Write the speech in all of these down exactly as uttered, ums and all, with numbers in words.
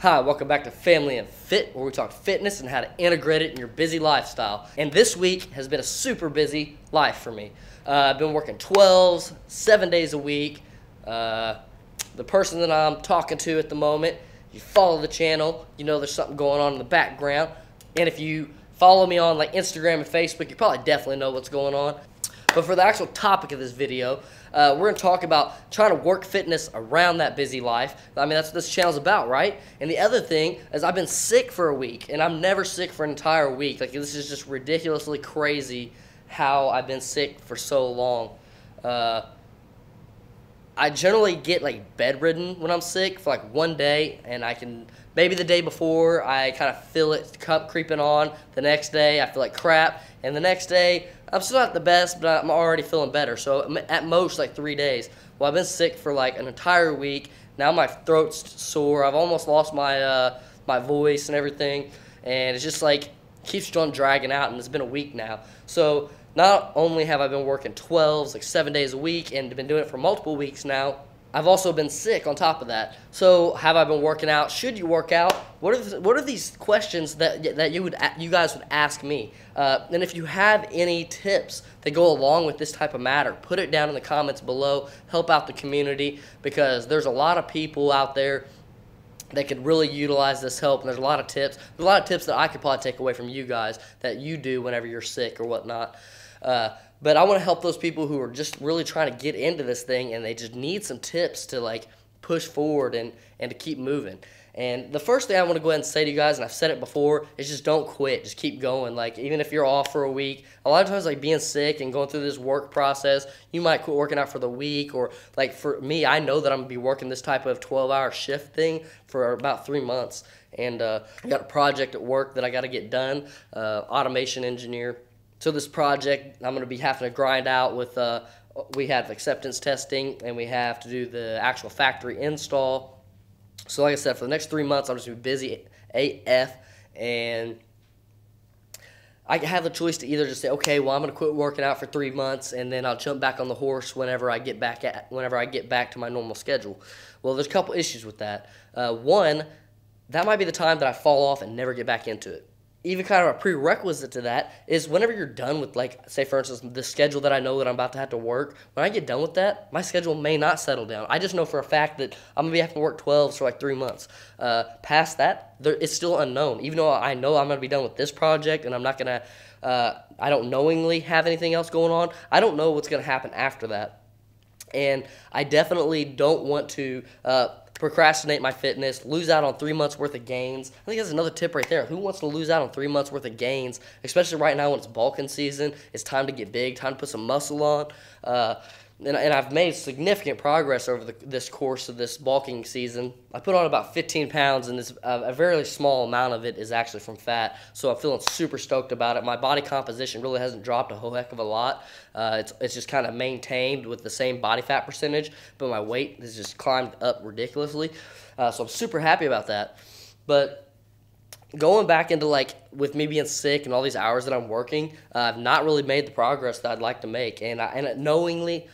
Hi, welcome back to Family and Fit, where we talk fitness and how to integrate it in your busy lifestyle. And this week has been a super busy life for me. Uh, I've been working twelves, seven days a week. Uh, the person that I'm talking to at the moment, you follow the channel, you know there's something going on in the background. And if you follow me on like Instagram and Facebook, you probably definitely know what's going on. But for the actual topic of this video, uh, we're going to talk about trying to work fitness around that busy life. I mean, that's what this channel's about, right? And the other thing is I've been sick for a week, and I'm never sick for an entire week. Like, this is just ridiculously crazy how I've been sick for so long. Uh, I generally get, like, bedridden when I'm sick for, like, one day, and I can... Maybe the day before, I kind of feel it creeping on. The next day, I feel like crap. And the next day, I'm still not the best, but I'm already feeling better. So at most, like three days. Well, I've been sick for like an entire week. Now my throat's sore. I've almost lost my uh, my voice and everything. And it's just like keeps on dragging out, and it's been a week now. So not only have I been working twelves, like seven days a week, and been doing it for multiple weeks now, I've also been sick on top of that. So have I been working out? Should you work out? What are, what are these questions that, that you, would, you guys would ask me? Uh, and if you have any tips that go along with this type of matter, put it down in the comments below. Help out the community, because there's a lot of people out there that could really utilize this help. And there's a lot of tips. There's a lot of tips that I could probably take away from you guys that you do whenever you're sick or whatnot. Uh, But I want to help those people who are just really trying to get into this thing, and they just need some tips to like push forward and, and to keep moving. And the first thing I want to go ahead and say to you guys, and I've said it before, is just don't quit. Just keep going. Like, even if you're off for a week, a lot of times like being sick and going through this work process, you might quit working out for the week, or like for me, I know that I'm going to be working this type of twelve hour shift thing for about three months. And uh, I got a project at work that I got to get done, uh, automation engineer. So this project, I'm going to be having to grind out with, uh, we have acceptance testing, and we have to do the actual factory install. So like I said, for the next three months, I'm just going to be busy A F, and I have the choice to either just say, okay, well, I'm going to quit working out for three months, and then I'll jump back on the horse whenever I get back at, whenever I get back to my normal schedule. Well, there's a couple issues with that. Uh, one, that might be the time that I fall off and never get back into it. Even kind of a prerequisite to that is whenever you're done with, like, say, for instance, the schedule that I know that I'm about to have to work, when I get done with that, my schedule may not settle down. I just know for a fact that I'm going to be having to work twelves for, like, three months. Uh, past that, there, it's still unknown. Even though I know I'm going to be done with this project and I'm not going to, uh, I don't knowingly have anything else going on, I don't know what's going to happen after that. And I definitely don't want to uh, procrastinate my fitness, lose out on three months worth of gains. I think that's another tip right there. Who wants to lose out on three months worth of gains, especially right now when it's bulking season? It's time to get big, time to put some muscle on. Uh, and, and I've made significant progress over the, this course of this bulking season. I put on about fifteen pounds, and this, uh, a very small amount of it is actually from fat. So I'm feeling super stoked about it. My body composition really hasn't dropped a whole heck of a lot. Uh, it's, it's just kind of maintained with the same body fat percentage, but my weight has just climbed up ridiculously. Uh, so I'm super happy about that. But going back into, like, with me being sick and all these hours that I'm working, uh, I've not really made the progress that I'd like to make. And, I, and knowingly,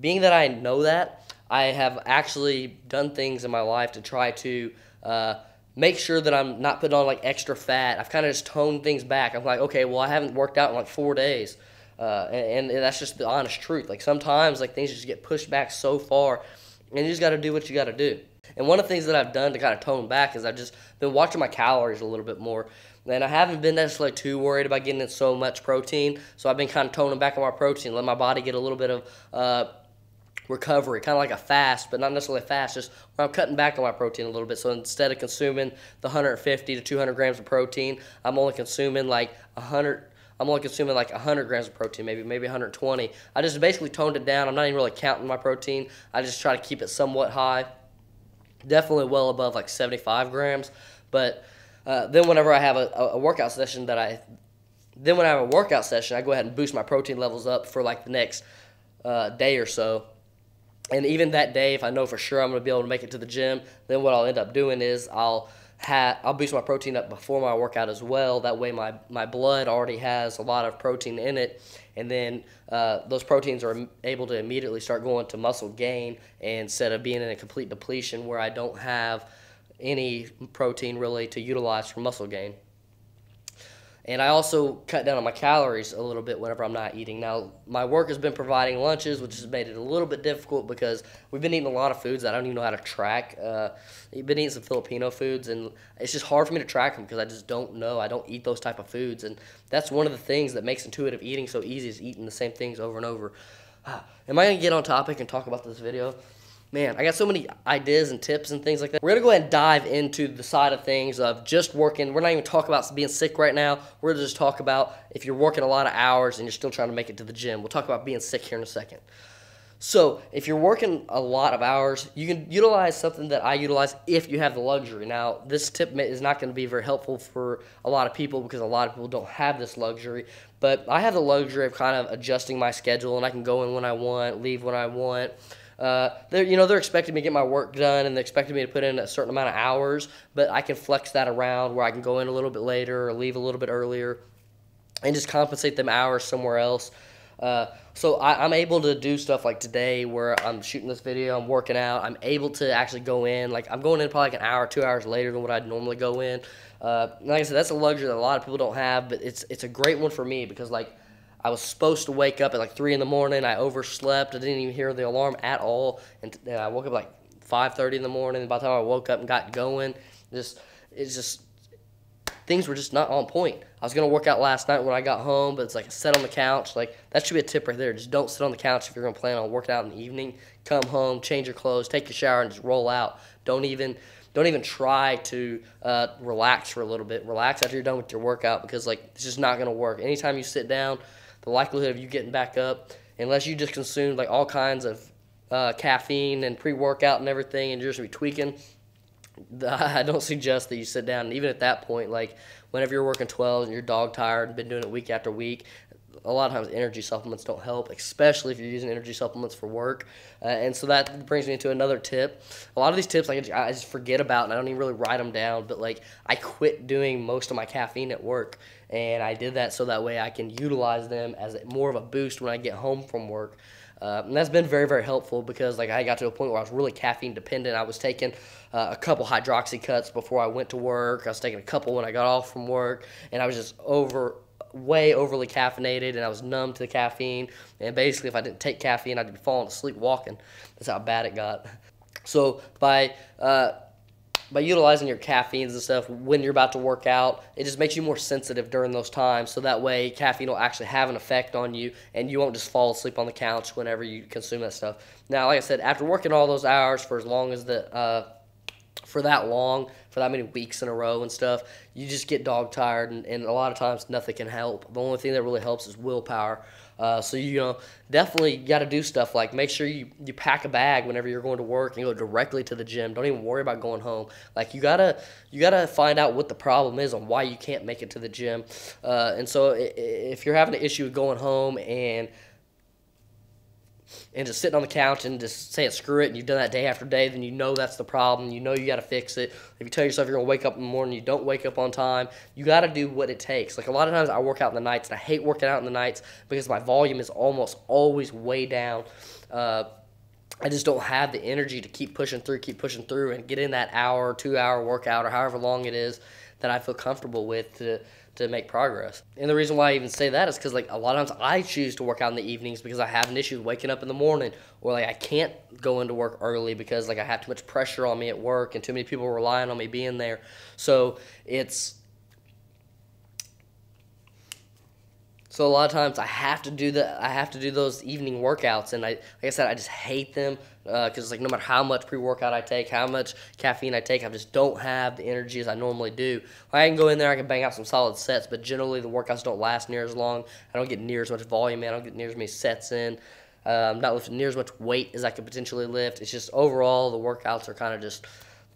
being that I know that, I have actually done things in my life to try to uh, make sure that I'm not putting on, like, extra fat. I've kind of just toned things back. I'm like, okay, well, I haven't worked out in, like, four days. Uh, and, and that's just the honest truth. Like, sometimes, like, things just get pushed back so far, and you just got to do what you got to do. And one of the things that I've done to kind of tone back is I've just been watching my calories a little bit more. And I haven't been necessarily too worried about getting in so much protein. So I've been kind of toning back on my protein, let my body get a little bit of uh, recovery, kind of like a fast, but not necessarily a fast, just where I'm cutting back on my protein a little bit. So instead of consuming the one fifty to two hundred grams of protein, I'm only consuming like one hundred. I'm only consuming like one hundred grams of protein, maybe maybe one hundred twenty. I just basically toned it down. I'm not even really counting my protein. I just try to keep it somewhat high. Definitely well above like seventy-five grams, but uh, then whenever I have a, a workout session that I, then when I have a workout session, I go ahead and boost my protein levels up for like the next uh, day or so. And even that day, if I know for sure I'm going to be able to make it to the gym, then what I'll end up doing is I'll ha I'll boost my protein up before my workout as well. That way my, my blood already has a lot of protein in it, and then uh, those proteins are able to immediately start going to muscle gain instead of being in a complete depletion where I don't have any protein really to utilize for muscle gain. And I also cut down on my calories a little bit whenever I'm not eating. Now, my work has been providing lunches, which has made it a little bit difficult because we've been eating a lot of foods that I don't even know how to track. Uh, I've been eating some Filipino foods, and it's just hard for me to track them because I just don't know. I don't eat those type of foods, and that's one of the things that makes intuitive eating so easy is eating the same things over and over. Ah, am I going to get on topic and talk about this video? Man, I got so many ideas and tips and things like that. We're going to go ahead and dive into the side of things of just working. We're not even talking about being sick right now. We're going to just talk about if you're working a lot of hours and you're still trying to make it to the gym. We'll talk about being sick here in a second. So if you're working a lot of hours, you can utilize something that I utilize if you have the luxury. Now, this tip is not going to be very helpful for a lot of people because a lot of people don't have this luxury. But I have the luxury of kind of adjusting my schedule, and I can go in when I want, leave when I want. Uh, they're, you know, they're expecting me to get my work done, and they're expecting me to put in a certain amount of hours, but I can flex that around where I can go in a little bit later or leave a little bit earlier and just compensate them hours somewhere else. Uh, so I, I'm able to do stuff like today where I'm shooting this video, I'm working out, I'm able to actually go in. Like, I'm going in probably like an hour, two hours later than what I'd normally go in. Uh, like I said, that's a luxury that a lot of people don't have, but it's, it's a great one for me because, like, I was supposed to wake up at like three in the morning. I overslept. I didn't even hear the alarm at all. And, and I woke up like five thirty in the morning. By the time I woke up and got going, just it's just things were just not on point. I was going to work out last night when I got home, but it's like I sat on the couch. Like, that should be a tip right there. Just don't sit on the couch if you're going to plan on working out in the evening. Come home, change your clothes, take your shower, and just roll out. Don't even don't even try to uh, relax for a little bit. Relax after you're done with your workout because, like, it's just not going to work. Anytime you sit down, the likelihood of you getting back up, unless you just consume like all kinds of uh, caffeine and pre-workout and everything, and you're just gonna be tweaking, I don't suggest that you sit down. And even at that point, like whenever you're working twelve and you're dog tired and been doing it week after week, a lot of times energy supplements don't help, especially if you're using energy supplements for work. Uh, and so that brings me to another tip. A lot of these tips I just, I just forget about, and I don't even really write them down. But, like, I quit doing most of my caffeine at work, and I did that so that way I can utilize them as more of a boost when I get home from work. Uh, and that's been very, very helpful because, like, I got to a point where I was really caffeine dependent. I was taking uh, a couple hydroxy cuts before I went to work. I was taking a couple when I got off from work, and I was just over way overly caffeinated, and I was numb to the caffeine, and basically if I didn't take caffeine I'd be falling asleep walking. That's how bad it got. So by uh, by utilizing your caffeines and stuff when you're about to work out, it just makes you more sensitive during those times, so that way caffeine will actually have an effect on you and you won't just fall asleep on the couch whenever you consume that stuff. Now, like I said, after working all those hours for as long as the uh, for that long, for that many weeks in a row and stuff, you just get dog tired, and, and a lot of times nothing can help. The only thing that really helps is willpower. Uh, so, you know, definitely got to do stuff like make sure you, you pack a bag whenever you're going to work and go directly to the gym. Don't even worry about going home. Like, you got to you gotta find out what the problem is on why you can't make it to the gym. Uh, and so if you're having an issue with going home and and just sitting on the couch and just saying screw it and you've done that day after day, then you know that's the problem. You know you got to fix it. If you tell yourself you're going to wake up in the morning, you don't wake up on time, you got to do what it takes. Like, a lot of times I work out in the nights, and I hate working out in the nights because my volume is almost always way down. Uh, I just don't have the energy to keep pushing through, keep pushing through, and get in that hour, two-hour workout or however long it is that I feel comfortable with to to make progress. And the reason why I even say that is because, like, a lot of times I choose to work out in the evenings because I have an issue waking up in the morning, or, like, I can't go into work early because, like, I have too much pressure on me at work and too many people relying on me being there. So it's So a lot of times I have to do the I have to do those evening workouts, and I, like I said, I just hate them because uh, like, no matter how much pre-workout I take, how much caffeine I take, I just don't have the energy as I normally do. I can go in there, I can bang out some solid sets, but generally the workouts don't last near as long. I don't get near as much volume in. I don't get near as many sets in. Uh, I'm not lifting near as much weight as I could potentially lift. It's just overall the workouts are kind of just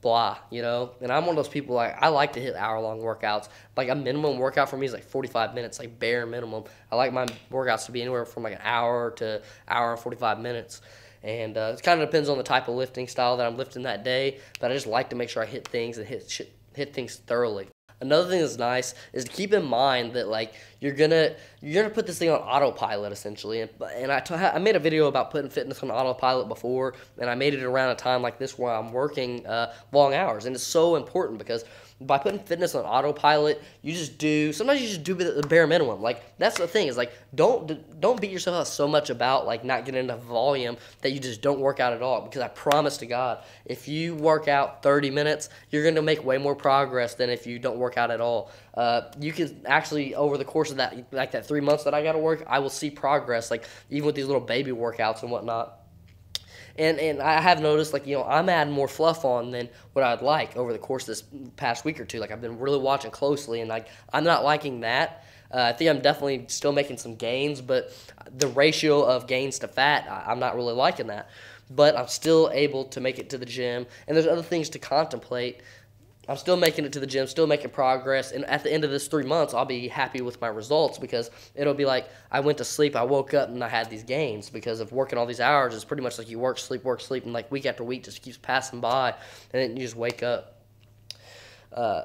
blah, you know. And I'm one of those people, like, I like to hit hour-long workouts. Like, a minimum workout for me is like forty-five minutes, like bare minimum. I like my workouts to be anywhere from like an hour to hour and forty-five minutes. And uh, it kind of depends on the type of lifting style that I'm lifting that day, but I just like to make sure I hit things and hit, hit things thoroughly. Another thing that's nice is to keep in mind that like you're gonna you're gonna put this thing on autopilot essentially. And, and I, t- I made a video about putting fitness on autopilot before, and I made it around a time like this where I'm working uh, long hours, and it's so important because by putting fitness on autopilot, you just do sometimes you just do the bare minimum. Like that's the thing is like don't don't beat yourself up so much about like not getting enough volume that you just don't work out at all. Because I promise to God, if you work out thirty minutes, you're gonna make way more progress than if you don't work out at all. Uh, you can actually over the course of that like that three months that I got to work, I will see progress like even with these little baby workouts and whatnot. And and I have noticed like you know I'm adding more fluff on than what I'd like over the course of this past week or two. Like I've been really watching closely and like I'm not liking that. Uh, I think I'm definitely still making some gains, but the ratio of gains to fat, I, I'm not really liking that. But I'm still able to make it to the gym, and there's other things to contemplate. I'm still making it to the gym, still making progress, and at the end of this three months, I'll be happy with my results because it'll be like I went to sleep, I woke up, and I had these gains because of working all these hours. It's pretty much like you work, sleep, work, sleep, and like week after week just keeps passing by, and then you just wake up. Uh,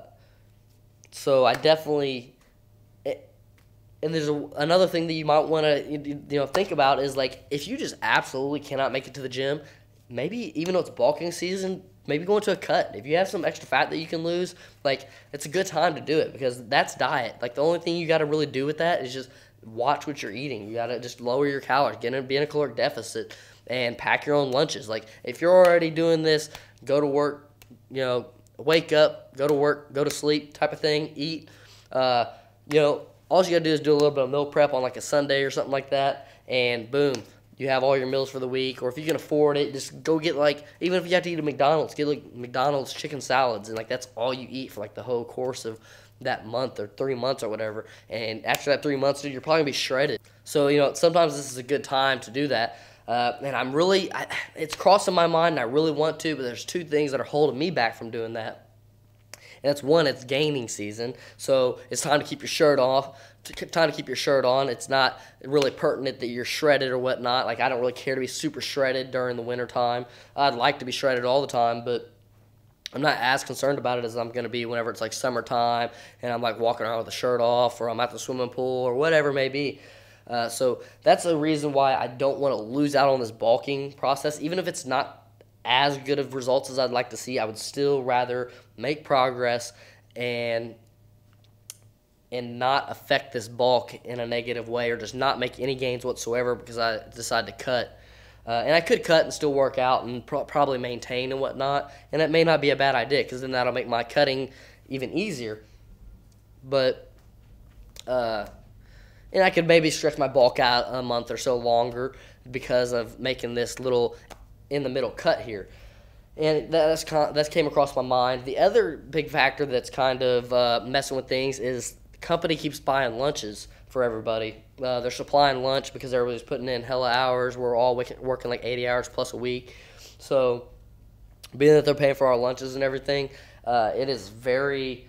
so I definitely, it, and there's a, another thing that you might want to you, you know think about is like if you just absolutely cannot make it to the gym, maybe even though it's bulking season, maybe go into a cut. If you have some extra fat that you can lose, like, it's a good time to do it because that's diet. Like, the only thing you got to really do with that is just watch what you're eating. You got to just lower your calories, get in, be in a caloric deficit, and pack your own lunches. Like, if you're already doing this, go to work, you know, wake up, go to work, go to sleep type of thing, eat. Uh, you know, all you got to do is do a little bit of meal prep on, like, a Sunday or something like that, and boom. You have all your meals for the week, or if you can afford it, just go get like, even if you have to eat at McDonald's, get like McDonald's chicken salads, and like that's all you eat for like the whole course of that month or three months or whatever. And after that three months, dude, you're probably gonna be shredded. So, you know, sometimes this is a good time to do that. Uh, and I'm really, I, it's crossing my mind, and I really want to, but there's two things that are holding me back from doing that. And that's one, it's gaining season, so it's time to keep your shirt off, t- time to keep your shirt on. It's not really pertinent that you're shredded or whatnot. Like, I don't really care to be super shredded during the winter time. I'd like to be shredded all the time, but I'm not as concerned about it as I'm going to be whenever it's, like, summertime, and I'm, like, walking around with a shirt off, or I'm at the swimming pool, or whatever it may be. Uh, so that's the reason why I don't want to lose out on this bulking process, even if it's not as good of results as I'd like to see. I would still rather make progress and and not affect this bulk in a negative way or just not make any gains whatsoever because I decide to cut. Uh, and I could cut and still work out and pro- probably maintain and whatnot, and that may not be a bad idea because then that'll make my cutting even easier. But, uh, and I could maybe stretch my bulk out a month or so longer because of making this little in the middle cut here, and that's that's came across my mind. The other big factor that's kind of uh, messing with things is the company keeps buying lunches for everybody. Uh, they're supplying lunch because everybody's putting in hella hours. We're all working like eighty hours plus a week, so being that they're paying for our lunches and everything, uh, it is very.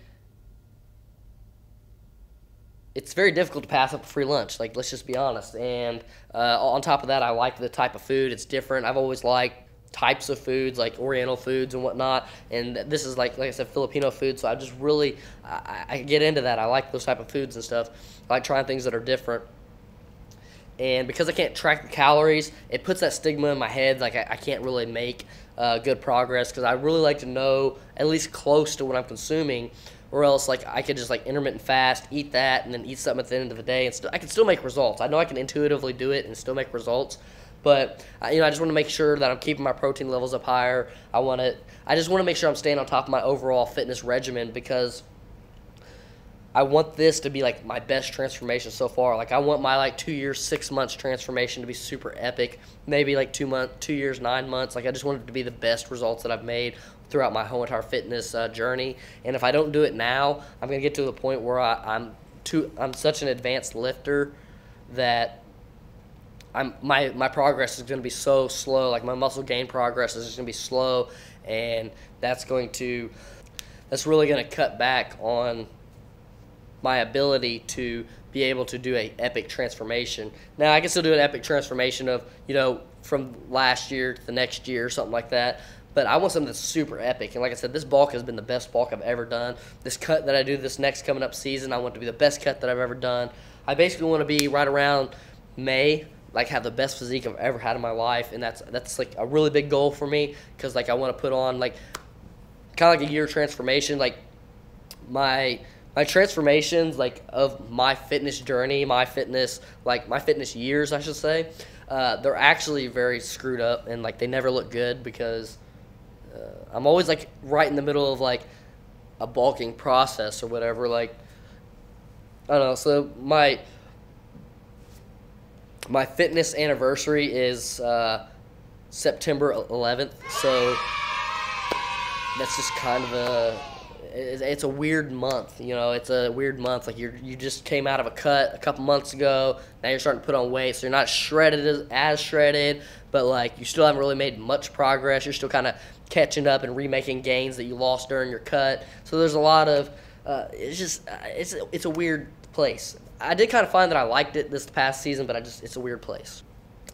It's very difficult to pass up a free lunch. Like, let's just be honest. And uh, on top of that, I like the type of food. It's different. I've always liked types of foods, like Oriental foods and whatnot. And this is, like like I said, Filipino food. So I just really I, I get into that. I like those type of foods and stuff. I like trying things that are different. And because I can't track the calories, it puts that stigma in my head. Like, I, I can't really make uh, good progress because I really like to know at least close to what I'm consuming. Or else, like, I could just, like, intermittent fast, eat that, and then eat something at the end of the day. And st- I can still make results. I know I can intuitively do it and still make results. But, you know, I just want to make sure that I'm keeping my protein levels up higher. I want to – I just want to make sure I'm staying on top of my overall fitness regimen because I want this to be, like, my best transformation so far. Like, I want my, like, two years, six months transformation to be super epic. Maybe, like, two month, two years, nine months. Like, I just want it to be the best results that I've made throughout my whole entire fitness uh, journey. And if I don't do it now, I'm going to get to the point where I, I'm too I'm such an advanced lifter that I'm my my progress is going to be so slow. Like, my muscle gain progress is just going to be slow, and that's going to that's really going to cut back on my ability to be able to do a epic transformation. Now, I can still do an epic transformation of, you know, from last year to the next year or something like that. But I want something that's super epic. And like I said, this bulk has been the best bulk I've ever done. This cut that I do this next coming up season, I want it to be the best cut that I've ever done. I basically want to be right around May, like have the best physique I've ever had in my life. And that's that's like a really big goal for me, because like I want to put on like kind of like a year transformation. Like my my transformations like of my fitness journey, my fitness like my fitness years I should say, uh, they're actually very screwed up, and like they never look good, because uh, I'm always like right in the middle of like a bulking process or whatever. Like I don't know. So my my fitness anniversary is uh, September eleventh. So that's just kind of a it's a weird month, you know. It's a weird month. Like you you just came out of a cut a couple months ago. Now you're starting to put on weight, so you're not shredded as, as shredded, but like you still haven't really made much progress. You're still kind of catching up and remaking gains that you lost during your cut. So there's a lot of uh, it's just it's it's a weird place. I did kind of find that I liked it this past season, but I just it's a weird place.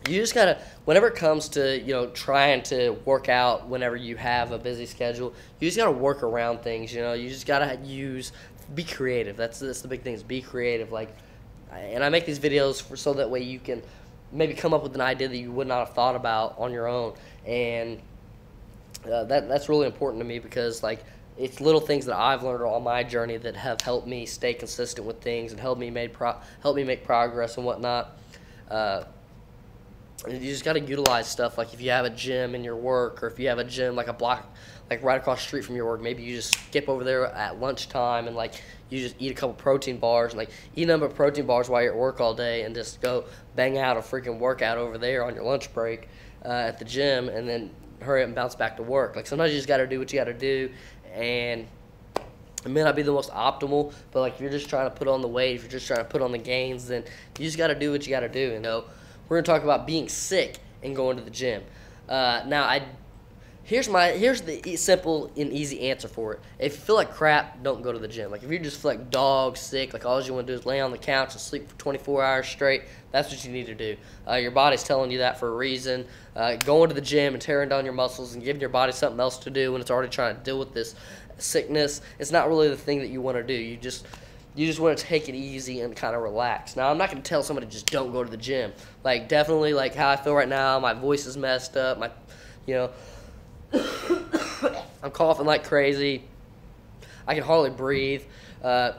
You just gotta, whenever it comes to, you know, trying to work out whenever you have a busy schedule, you just gotta work around things, you know. You just gotta use, be creative. That's, that's the big thing, is be creative. Like, and I make these videos for so that way you can maybe come up with an idea that you would not have thought about on your own. And uh, that that's really important to me, because like it's little things that I've learned on my journey that have helped me stay consistent with things and helped me made pro help me make progress and whatnot. Uh, You just got to utilize stuff, like if you have a gym in your work, or if you have a gym like a block, like right across the street from your work, maybe you just skip over there at lunchtime and like you just eat a couple protein bars, and like eat a number of protein bars while you're at work all day, and just go bang out a freaking workout over there on your lunch break uh, at the gym, and then hurry up and bounce back to work. Like sometimes you just got to do what you got to do, and it may not be the most optimal, but like if you're just trying to put on the weight, if you're just trying to put on the gains, then you just got to do what you got to do, you know. We're gonna talk about being sick and going to the gym. Uh, now, I here's my here's the simple and easy answer for it. If you feel like crap, don't go to the gym. Like if you just feel like dog sick, like all you want to do is lay on the couch and sleep for twenty-four hours straight, that's what you need to do. Uh, your body's telling you that for a reason. Uh, going to the gym and tearing down your muscles and giving your body something else to do when it's already trying to deal with this sickness, it's not really the thing that you want to do. You just You just want to take it easy and kind of relax. Now, I'm not going to tell somebody just don't go to the gym. Like, definitely, like, how I feel right now, my voice is messed up, my, you know, I'm coughing like crazy. I can hardly breathe. Uh,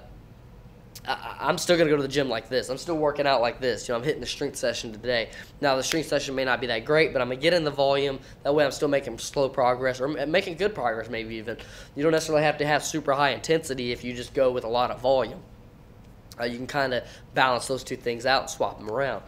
I, I'm still going to go to the gym like this. I'm still working out like this. You know, I'm hitting the strength session today. Now, the strength session may not be that great, but I'm going to get in the volume. That way, I'm still making slow progress, or making good progress maybe even. You don't necessarily have to have super high intensity if you just go with a lot of volume. Uh, you can kind of balance those two things out and swap them around.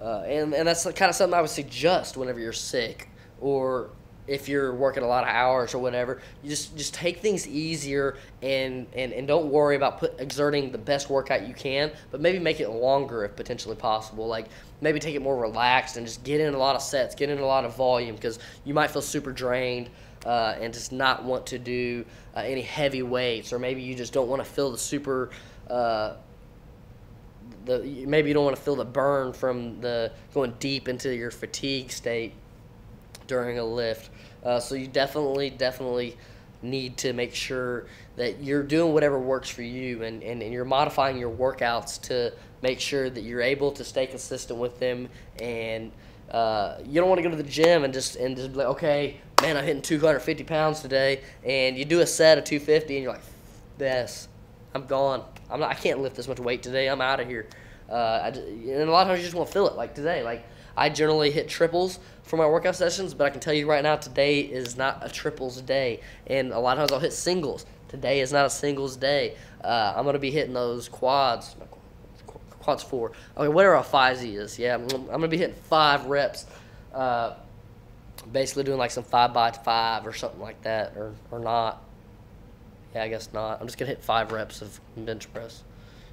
Uh, and, and that's kind of something I would suggest whenever you're sick, or if you're working a lot of hours or whatever. You just just take things easier, and, and, and don't worry about put, exerting the best workout you can, but maybe make it longer if potentially possible. Like maybe take it more relaxed and just get in a lot of sets, get in a lot of volume, because you might feel super drained uh, and just not want to do uh, any heavy weights, or maybe you just don't want to feel the super uh, The, maybe you don't want to feel the burn from the going deep into your fatigue state during a lift. Uh, so you definitely, definitely need to make sure that you're doing whatever works for you, and, and, and you're modifying your workouts to make sure that you're able to stay consistent with them. And uh, you don't want to go to the gym and just and just be like, okay, man, I'm hitting two hundred fifty pounds today, and you do a set of two fifty, and you're like, yes, I'm gone. I'm not, I can't lift this much weight today. I'm out of here. Uh, I, and a lot of times you just want to feel it. Like today, like I generally hit triples for my workout sessions, but I can tell you right now, today is not a triples day. And a lot of times I'll hit singles. Today is not a singles day. Uh, I'm going to be hitting those quads, quads four. Okay, whatever a five Z is. Yeah, I'm, I'm going to be hitting five reps. Uh, basically doing like some five by five or something like that, or, or not. Yeah, I guess not. I'm just going to hit five reps of bench press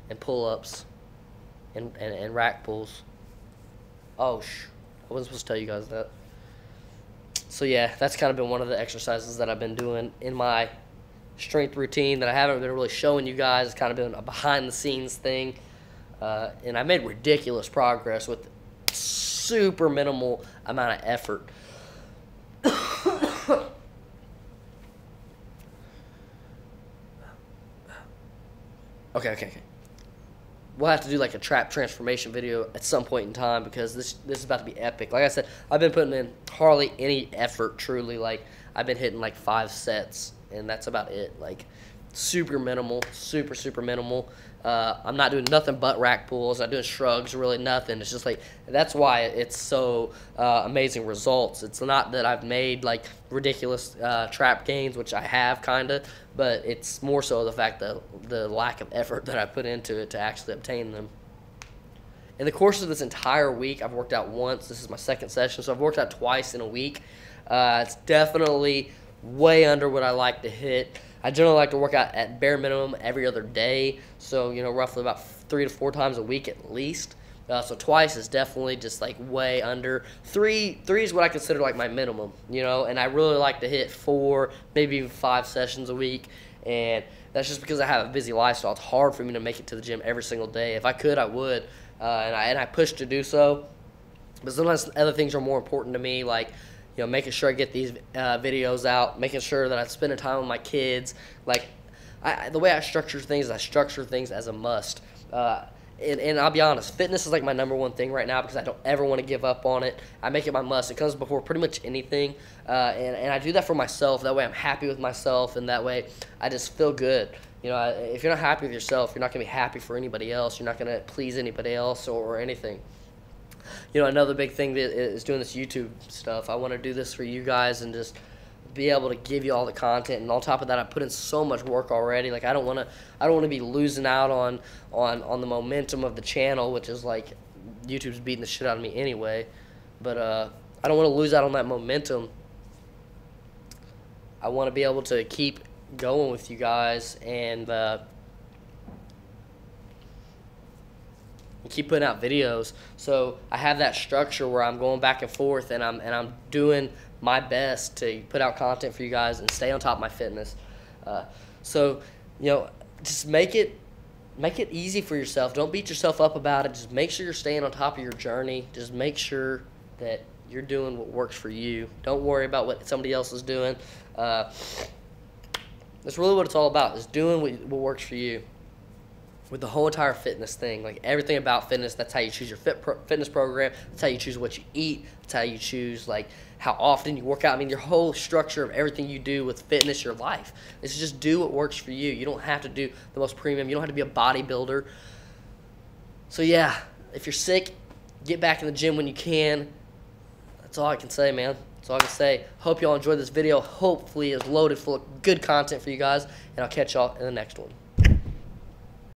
and pull-ups and, and, and rack pulls. Oh, sh I wasn't supposed to tell you guys that. So, yeah, that's kind of been one of the exercises that I've been doing in my strength routine that I haven't been really showing you guys. It's kind of been a behind-the-scenes thing. Uh, and I made ridiculous progress with super minimal amount of effort. Okay, okay, okay. We'll have to do like a trap transformation video at some point in time, because this this is about to be epic. Like I said, I've been putting in hardly any effort, truly. Like, I've been hitting like five sets, and that's about it. Like, super minimal, super, super minimal. Uh, I'm not doing nothing but rack pulls. I'm not doing shrugs, really nothing. It's just like, that's why it's so uh, amazing results. It's not that I've made like ridiculous uh, trap gains, which I have kind of, but it's more so the fact that the lack of effort that I put into it to actually obtain them. In the course of this entire week, I've worked out once. This is my second session, so I've worked out twice in a week. Uh, it's definitely way under what I like to hit. I generally like to work out at bare minimum every other day, so, you know, roughly about three to four times a week at least. Uh, so twice is definitely just like way under. Three, three is what I consider like my minimum, you know, and I really like to hit four, maybe even five sessions a week, and that's just because I have a busy lifestyle. It's hard for me to make it to the gym every single day. If I could, I would, uh, and I and I push to do so, but sometimes other things are more important to me, like, you know, making sure I get these uh, videos out, making sure that I spend time with my kids. Like, I, the way I structure things, I structure things as a must. Uh, and, and I'll be honest, fitness is like my number one thing right now, because I don't ever want to give up on it. I make it my must. It comes before pretty much anything. Uh, and, and I do that for myself. That way I'm happy with myself, and that way I just feel good. You know, if you're not happy with yourself, you're not going to be happy for anybody else. You're not going to please anybody else or, or anything. You know, another big thing is doing this YouTube stuff. I want to do this for you guys and just be able to give you all the content. And on top of that, I put in so much work already. Like, I don't want to, I don't want to be losing out on, on, on the momentum of the channel, which is like YouTube's beating the shit out of me anyway. But uh, I don't want to lose out on that momentum. I want to be able to keep going with you guys and uh, keep putting out videos. So I have that structure where I'm going back and forth, and I'm and I'm doing my best to put out content for you guys and stay on top of my fitness. Uh, so, you know, just make it make it easy for yourself. Don't beat yourself up about it. Just make sure you're staying on top of your journey. Just make sure that you're doing what works for you. Don't worry about what somebody else is doing. Uh, that's really what it's all about, is doing what, what works for you. With the whole entire fitness thing, like everything about fitness, that's how you choose your fit pro fitness program, that's how you choose what you eat, that's how you choose like how often you work out. I mean, your whole structure of everything you do with fitness, your life, is just do what works for you. You don't have to do the most premium. You don't have to be a bodybuilder. So yeah, if you're sick, get back in the gym when you can. That's all I can say, man. That's all I can say. Hope y'all enjoyed this video. Hopefully it's loaded full of good content for you guys, and I'll catch y'all in the next one.